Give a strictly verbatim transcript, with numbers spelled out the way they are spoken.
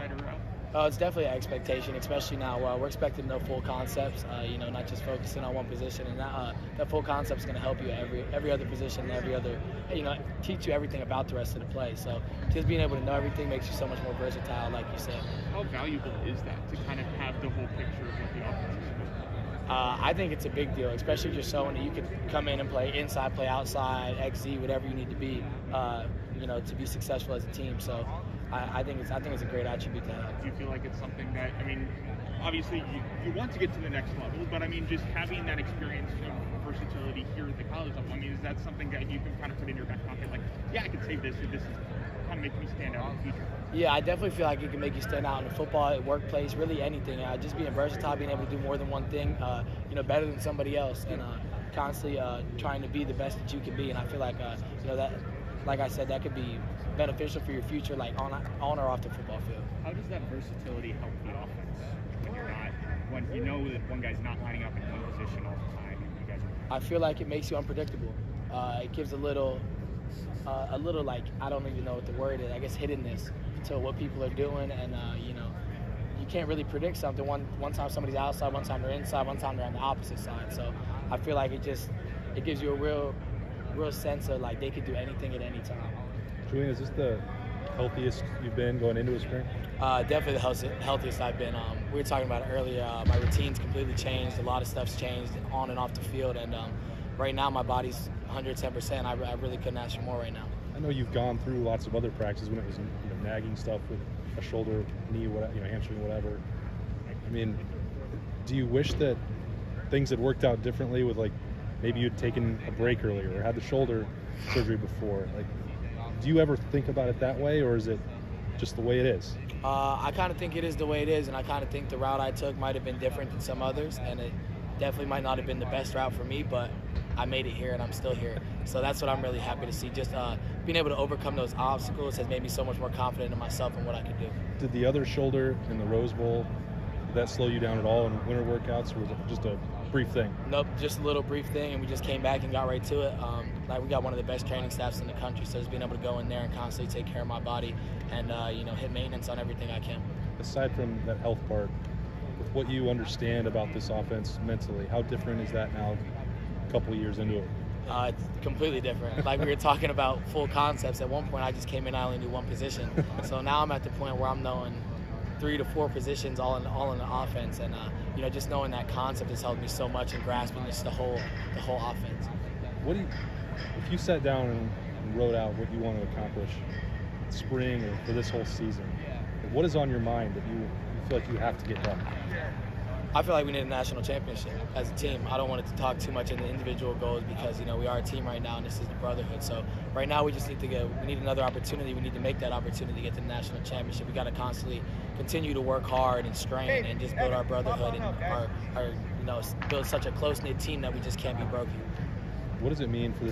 night around? Uh, it's definitely an expectation, especially now. Uh, we're expecting the full concepts, uh, you know, not just focusing on one position. And that, uh, that full concept is going to help you every every other position, every other, you know, teach you everything about the rest of the play. So just being able to know everything makes you so much more versatile, like you said. How valuable is that to kind of have the whole picture of what the offense is doing? Uh, I think it's a big deal, especially if you're someone that you could come in and play inside, play outside, X Z, whatever you need to be, uh, you know, to be successful as a team. So I, I think it's I think it's a great attribute to have. Do you feel like it's something that, I mean, obviously you, you want to get to the next level, but I mean, just having that experience of versatility here at the college level, I mean, is that something that you can kind of put in your back pocket? Like, yeah, I can save this, or this is kind of make me stand out in the future. Yeah, I definitely feel like it can make you stand out in the football, at workplace, really anything. Uh, just being versatile, being able to do more than one thing, uh, you know, better than somebody else, and uh, constantly uh, trying to be the best that you can be. And I feel like, uh, you know, that, like I said, that could be beneficial for your future, like on on or off the football field. How does that versatility help the offense when you're not, when you know that one guy's not lining up in one position all the time? And you guys are- I feel like it makes you unpredictable. Uh, it gives a little. Uh, a little like, I don't even know what the word is, I guess hiddenness to what people are doing, and uh, you know, you can't really predict something. One one time somebody's outside, one time they're inside, one time they're on the opposite side. So I feel like it just, it gives you a real real sense of like they could do anything at any time. Julian, is this the healthiest you've been going into a spring? Uh, definitely the healthiest I've been. Um, we were talking about it earlier, uh, my routine's completely changed, a lot of stuff's changed on and off the field, and um, right now my body's one hundred ten percent. I, I really couldn't ask for more right now. I know you've gone through lots of other practices when it was, you know, nagging stuff with a shoulder, knee, whatever, you know, hamstring, whatever. I mean, do you wish that things had worked out differently with, like, maybe you'd taken a break earlier or had the shoulder surgery before? Like, do you ever think about it that way, or is it just the way it is? Uh, I kind of think it is the way it is, and I kind of think the route I took might have been different than some others, and it definitely might not have been the best route for me, but I made it here and I'm still here. So that's what I'm really happy to see. Just uh, being able to overcome those obstacles has made me so much more confident in myself and what I can do. Did the other shoulder in the Rose Bowl, did that slow you down at all in winter workouts, or was it just a brief thing? Nope, just a little brief thing, and we just came back and got right to it. Um, like, we got one of the best training staffs in the country, so just being able to go in there and constantly take care of my body and uh, you know, hit maintenance on everything I can. Aside from that health part, with what you understand about this offense mentally, how different is that now? Couple years into it? Uh, it's completely different. Like, we were talking about full concepts. At one point, I just came in, I only knew one position. So now I'm at the point where I'm knowing three to four positions all in all in the offense. And, uh, you know, just knowing that concept has helped me so much in grasping just the whole the whole offense. What do you, if you sat down and wrote out what you want to accomplish spring or for this whole season, what is on your mind that you, you feel like you have to get done? I feel like we need a national championship as a team. I don't want to talk too much into individual goals because, you know, we are a team right now, and this is the brotherhood. So right now we just need to get, we need another opportunity. We need to make that opportunity to get to the national championship. We got to constantly continue to work hard and strain and just build our brotherhood and our, our you know, build such a close-knit team that we just can't be broken. What does it mean for this?